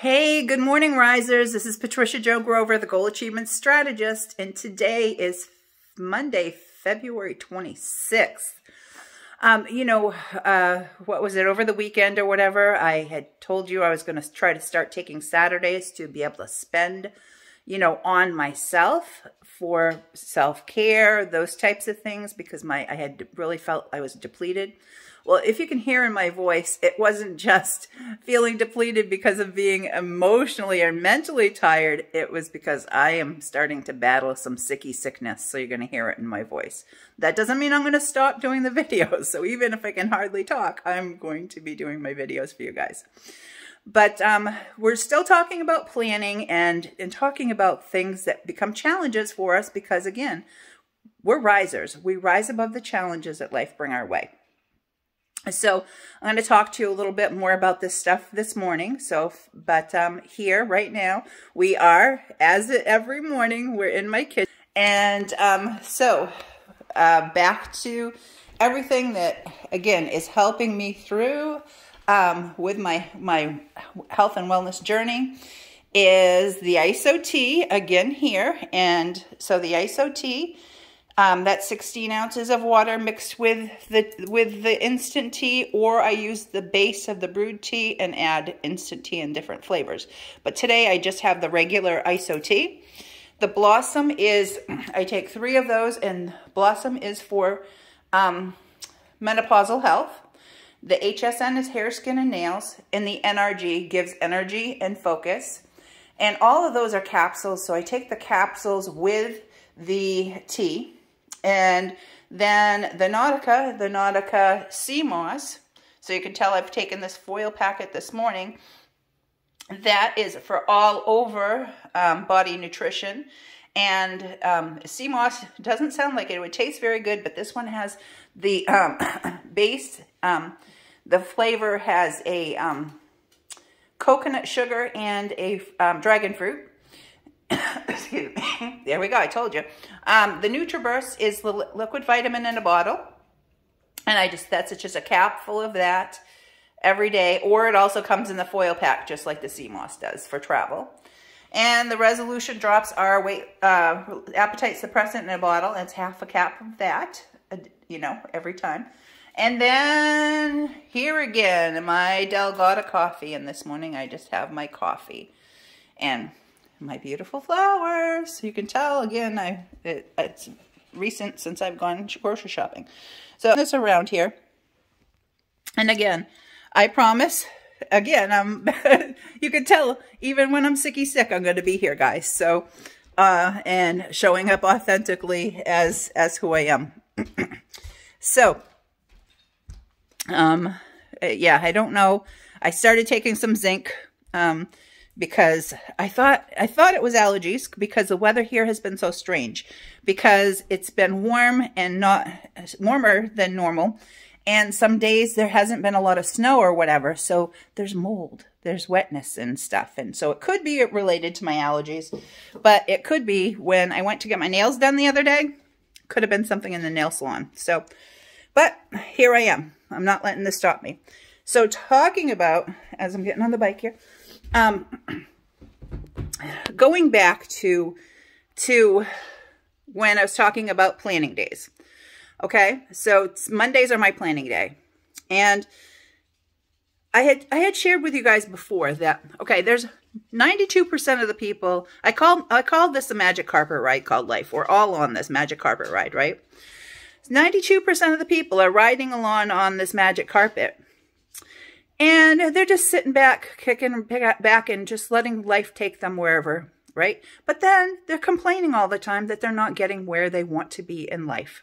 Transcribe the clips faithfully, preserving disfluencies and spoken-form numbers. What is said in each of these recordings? Hey, good morning, risers. This is Patricia Jo Grover, the Goal Achievement Strategist, and today is Monday, February twenty-sixth. Um, you know, uh, what was it, over the weekend or whatever, I had told you I was going to try to start taking Saturdays to be able to spend, you know, on myself for self-care, those types of things, because my I had really felt I was depleted. Well, if you can hear in my voice, it wasn't just feeling depleted because of being emotionally or mentally tired. It was because I am starting to battle some sicky sickness. So you're going to hear it in my voice. That doesn't mean I'm going to stop doing the videos. So even if I can hardly talk, I'm going to be doing my videos for you guys. But um, we're still talking about planning and, and talking about things that become challenges for us because, again, we're risers. We rise above the challenges that life bring our way. So I'm going to talk to you a little bit more about this stuff this morning. So, but um, here right now we are, as every morning, we're in my kitchen. And um, so uh, back to everything that, again, is helping me through um, with my, my health and wellness journey is the I S O T again here. And so the I S O T, Um, that's sixteen ounces of water mixed with the with the instant tea, or I use the base of the brewed tea and add instant tea in different flavors. But today I just have the regular I S O tea. The Blossom is, I take three of those, and Blossom is for um, menopausal health. The H S N is hair, skin, and nails, and the N R G gives energy and focus. And all of those are capsules, so I take the capsules with the tea. And then the Nautica, the Nautica Sea Moss. So you can tell I've taken this foil packet this morning. That is for all over um, body nutrition. And um, sea moss doesn't sound like it. It would taste very good, but this one has the um, base. Um, the flavor has a um, coconut sugar and a um, dragon fruit. Excuse me. There we go. I told you. Um, the NutriBurst is the li liquid vitamin in a bottle. And I just, that's it's just a cap full of that every day. Or it also comes in the foil pack, just like the sea moss does for travel. And the resolution drops are weight, uh, appetite suppressant in a bottle. That's half a cap of that, you know, every time. And then here again, my Delgada coffee. And this morning I just have my coffee. And my beautiful flowers. You can tell again, I it, it's recent since I've gone grocery shopping. So this around here. And again, I promise, again, I'm, you can tell even when I'm sicky sick, I'm going to be here, guys. So, uh, and showing up authentically as, as who I am. So, um, yeah, I don't know. I started taking some zinc, um, because I thought I thought it was allergies because the weather here has been so strange, because it's been warm and not warmer than normal, and some days there hasn't been a lot of snow or whatever, so there's mold, there's wetness and stuff, and so it could be related to my allergies, but it could be when I went to get my nails done the other day, could have been something in the nail salon. So, but here I am. I'm not letting this stop me. So talking about, as I'm getting on the bike here, Um, going back to, to when I was talking about planning days. Okay. So Mondays are my planning day. And I had, I had shared with you guys before that, okay, there's ninety-two percent of the people, I call, I called this the magic carpet ride called life. We're all on this magic carpet ride, right? ninety-two percent of the people are riding along on this magic carpet. And they're just sitting back, kicking back and just letting life take them wherever, right? But then they're complaining all the time that they're not getting where they want to be in life.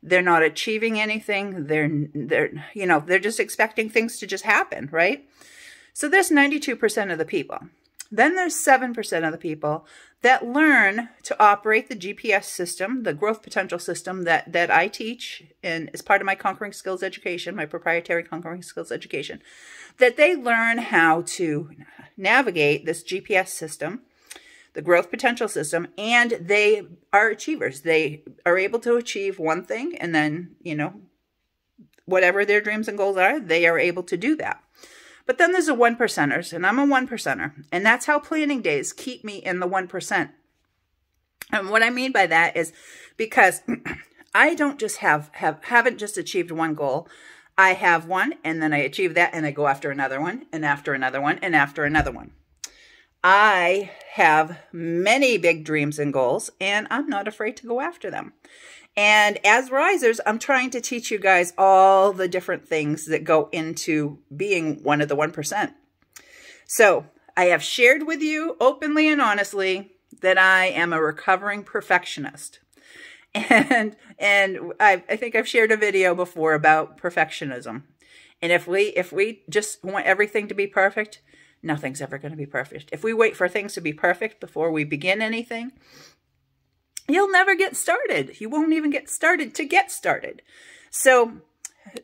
They're not achieving anything. They're, they're, you know, they're just expecting things to just happen, right? So there's ninety-two percent of the people. Then there's seven percent of the people that learn to operate the G P S system, the growth potential system that, that I teach and is part of my Conquering Skills Education, my proprietary Conquering Skills Education, that they learn how to navigate this G P S system, the growth potential system, and they are achievers. They are able to achieve one thing and then, you know, whatever their dreams and goals are, they are able to do that. But then there's the one percenters, and I'm a one percenter. And that's how planning days keep me in the one percent. And what I mean by that is because I don't just have, have, haven't just achieved one goal. I have one, and then I achieve that, and I go after another one, and after another one, and after another one. I have many big dreams and goals, and I'm not afraid to go after them. And as risers, I'm trying to teach you guys all the different things that go into being one of the one percent. So I have shared with you openly and honestly that I am a recovering perfectionist. And and I, I think I've shared a video before about perfectionism. And if we if we just want everything to be perfect, nothing's ever going to be perfect. If we wait for things to be perfect before we begin anything, you'll never get started. You won't even get started to get started. So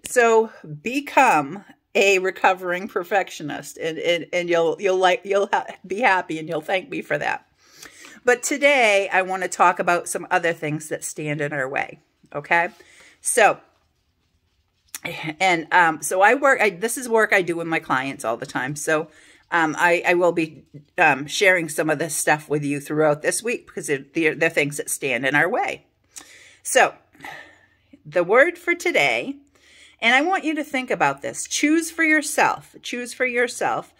so become a recovering perfectionist, and and, and you'll you'll like you'll ha be happy, and you'll thank me for that. But today, I want to talk about some other things that stand in our way, okay? So, and um, so I work, I, this is work I do with my clients all the time. So um, I, I will be um, sharing some of this stuff with you throughout this week because they're, they're things that stand in our way. So the word for today, and I want you to think about this, choose for yourself, choose for yourself.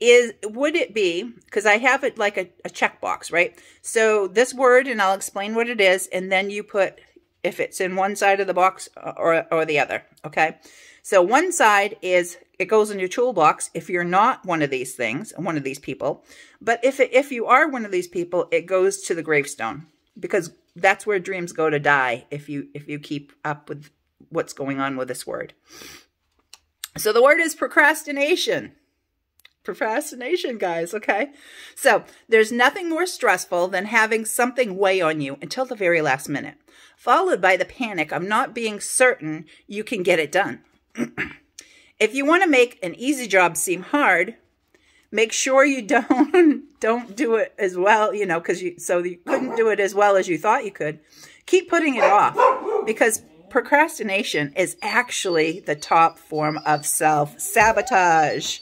Is, would it be, because I have it like a, a checkbox, right? So this word, and I'll explain what it is, and then you put if it's in one side of the box or, or the other, okay? So one side is, it goes in your toolbox if you're not one of these things, one of these people. But if, it, if you are one of these people, it goes to the gravestone, because that's where dreams go to die if you, if you keep up with what's going on with this word. So the word is procrastination. Procrastination, guys, okay? So there's nothing more stressful than having something weigh on you until the very last minute, followed by the panic of not being certain you can get it done. If you want to make an easy job seem hard, make sure you don't don't do it as well, you know, because you so you couldn't do it as well as you thought you could. Keep putting it off, because procrastination is actually the top form of self-sabotage.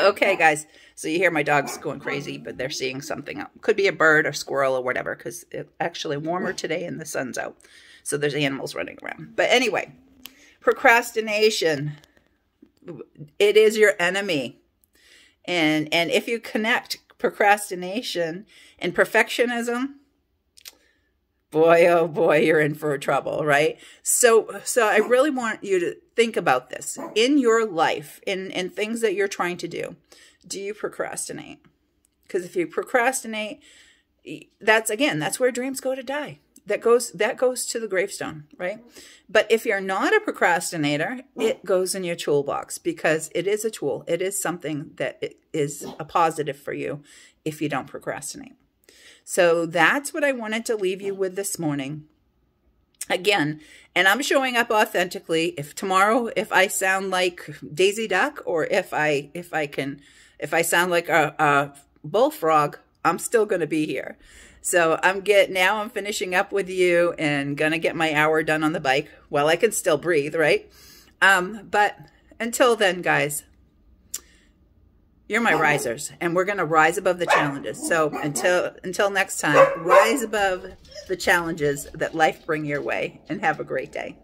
Okay, guys. So you hear my dogs going crazy, but they're seeing something. Could be a bird or squirrel or whatever, because it's actually warmer today and the sun's out. So there's animals running around. But anyway, procrastination. It is your enemy. And, and if you connect procrastination and perfectionism, boy, oh boy, you're in for trouble, right? So so I really want you to think about this. In your life, in, in things that you're trying to do, do you procrastinate? Because if you procrastinate, that's, again, that's where dreams go to die. That goes, that goes to the gravestone, right? But if you're not a procrastinator, it goes in your toolbox, because it is a tool. It is something that is a positive for you if you don't procrastinate. So that's what I wanted to leave you with this morning. Again, and I'm showing up authentically. If tomorrow, if I sound like Daisy Duck, or if I if I can, if I sound like a, a bullfrog, I'm still going to be here. So I'm get now. I'm finishing up with you and gonna get my hour done on the bike. Well, I can still breathe, right? Um, but until then, guys. You're my risers, and we're going to rise above the challenges. So until until next time, rise above the challenges that life bring your way, and have a great day.